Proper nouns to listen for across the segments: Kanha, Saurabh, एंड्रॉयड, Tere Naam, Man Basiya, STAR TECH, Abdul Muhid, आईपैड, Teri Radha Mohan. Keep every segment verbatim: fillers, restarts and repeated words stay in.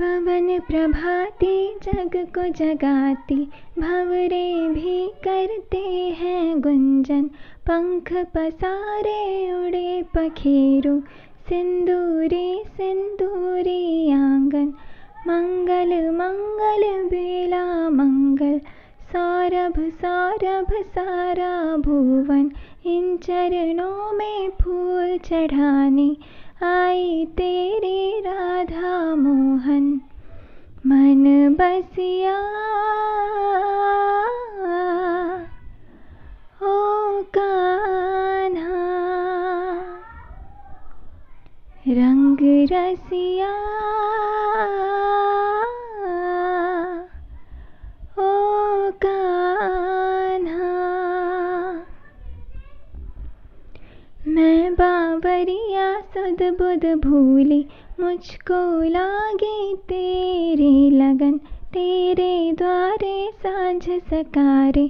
पवन प्रभाती जग को जगाती, भंवरे भी करते हैं गुंजन। पंख पसारे उड़े पखेरू, सिंदूरी सिंदूरी आंगन। मंगल मंगल बेला मंगल, सौरभ सौरभ सारा भुवन। इन चरणों में फूल चढ़ाने आई तेरी राधा मोहन। मन बसिया ओ कान्हा, रंग रसिया ओ कान्हा। मैं बावरिया सुध बुध भूली, मुझको लागी तेरी लगन। तेरे द्वारे सांझ सकारे,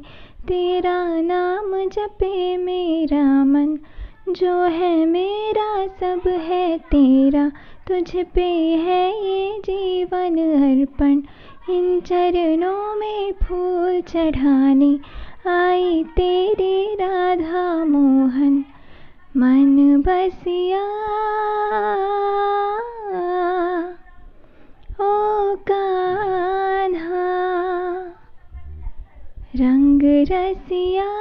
तेरा नाम जपे मेरा मन। जो है मेरा सब है तेरा, तुझ पे है ये जीवन अर्पण। इन चरणों में फूल चढ़ाने आई तेरी राधा मोहन। मन बसिया ओ कान्हा, रंग रसिया।